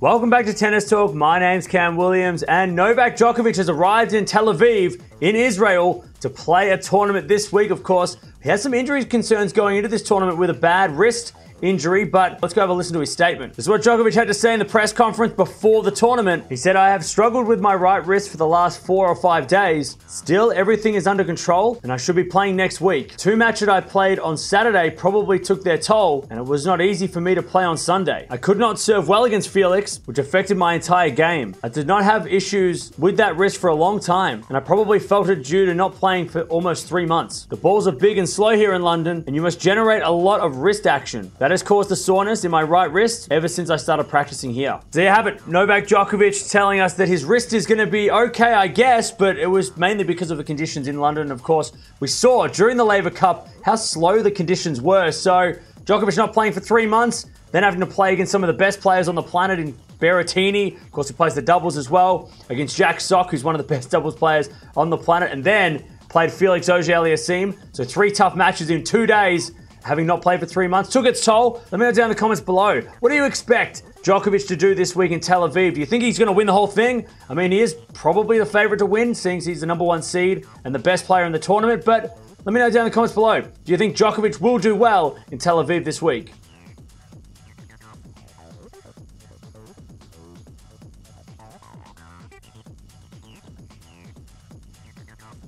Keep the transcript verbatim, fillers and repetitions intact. Welcome back to Tennis Talk. My name's Cam Williams, and Novak Djokovic has arrived in Tel Aviv in Israel to play a tournament this week. Of course, he has some injury concerns going into this tournament with a bad wrist injury, but let's go have a listen to his statement. This is what Djokovic had to say in the press conference before the tournament. He said, "I have struggled with my right wrist for the last four or five days. Still, everything is under control, and I should be playing next week. Two matches I played on Saturday probably took their toll, and it was not easy for me to play on Sunday. I could not serve well against Felix, which affected my entire game. I did not have issues with that wrist for a long time, and I probably felt it due to not playing for almost three months. The balls are big and slow here in London, and you must generate a lot of wrist action. That That has caused a soreness in my right wrist ever since I started practicing here." There you have it, Novak Djokovic telling us that his wrist is going to be okay, I guess, but it was mainly because of the conditions in London. Of course, we saw during the Laver Cup how slow the conditions were. So Djokovic not playing for three months, then having to play against some of the best players on the planet in Berrettini. Of course, he plays the doubles as well against Jack Sock, who's one of the best doubles players on the planet, and then played Felix Auger-Aliassime. So three tough matches in two days. Having not played for three months, took its toll. Let me know down in the comments below. What do you expect Djokovic to do this week in Tel Aviv? Do you think he's going to win the whole thing? I mean, he is probably the favorite to win, seeing he's the number one seed and the best player in the tournament. But let me know down in the comments below. Do you think Djokovic will do well in Tel Aviv this week?